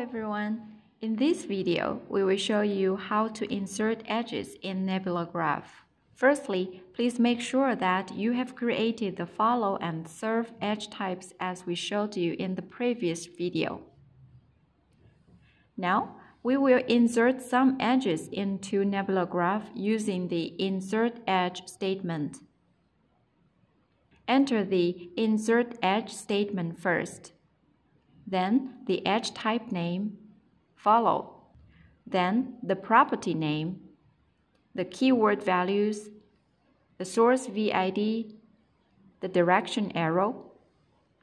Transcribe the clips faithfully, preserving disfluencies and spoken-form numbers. everyone! In this video, we will show you how to insert edges in NebulaGraph. Firstly, please make sure that you have created the follow and serve edge types as we showed you in the previous video. Now, we will insert some edges into NebulaGraph using the insert edge statement. Enter the insert edge statement first, then the edge type name, follow, then the property name, the keyword values, the source V I D, the direction arrow,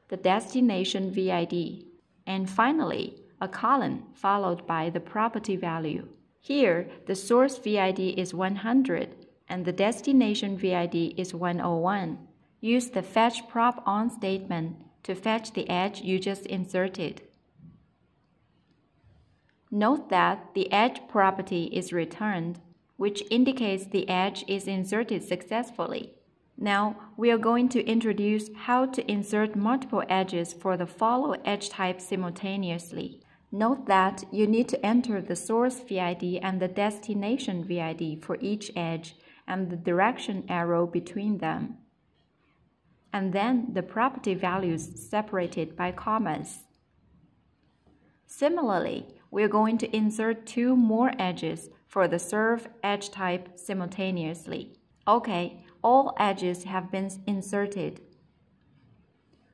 the destination V I D, and finally a column followed by the property value. Here the source V I D is one hundred and the destination V I D is one oh one. Use the fetchPropOn statement to fetch the edge you just inserted. Note that the edge property is returned, which indicates the edge is inserted successfully. Now, we are going to introduce how to insert multiple edges for the follow edge type simultaneously. Note that you need to enter the source V I D and the destination V I D for each edge and the direction arrow between them, and then the property values separated by commas. Similarly, we are going to insert two more edges for the serve edge type simultaneously. Okay, all edges have been inserted.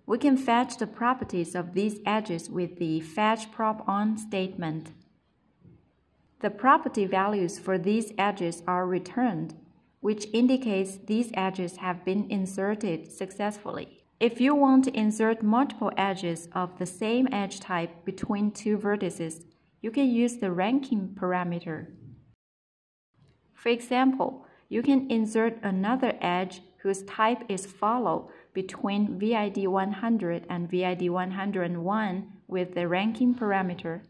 We can fetch the properties of these edges with the fetchPropOn statement. The property values for these edges are returned, which indicates these edges have been inserted successfully. If you want to insert multiple edges of the same edge type between two vertices, you can use the ranking parameter. For example, you can insert another edge whose type is follow between V I D one hundred and V I D one hundred one with the ranking parameter.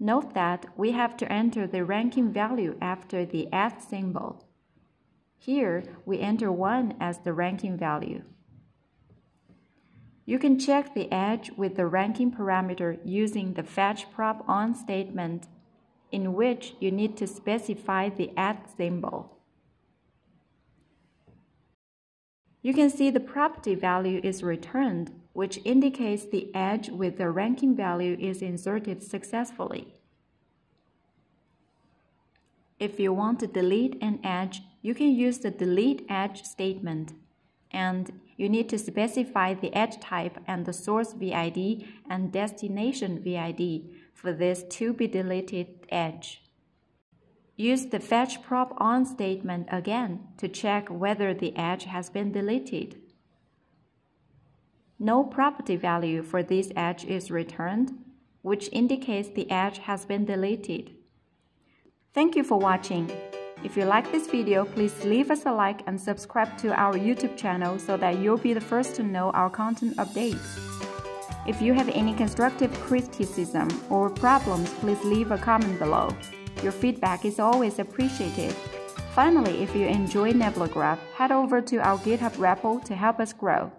Note that we have to enter the ranking value after the at symbol. Here, we enter one as the ranking value. You can check the edge with the ranking parameter using the fetchPropOn statement, in which you need to specify the at symbol. You can see the property value is returned, which indicates the edge with the ranking value is inserted successfully. If you want to delete an edge, you can use the DELETE EDGE statement, and you need to specify the edge type and the source V I D and destination V I D for this to-be-deleted edge. Use the fetchPropOn statement again to check whether the edge has been deleted. No property value for this edge is returned, which indicates the edge has been deleted. Thank you for watching. If you like this video, please leave us a like and subscribe to our YouTube channel so that you'll be the first to know our content updates. If you have any constructive criticism or problems, please leave a comment below. Your feedback is always appreciated. Finally, if you enjoy NebulaGraph, head over to our GitHub repo to help us grow.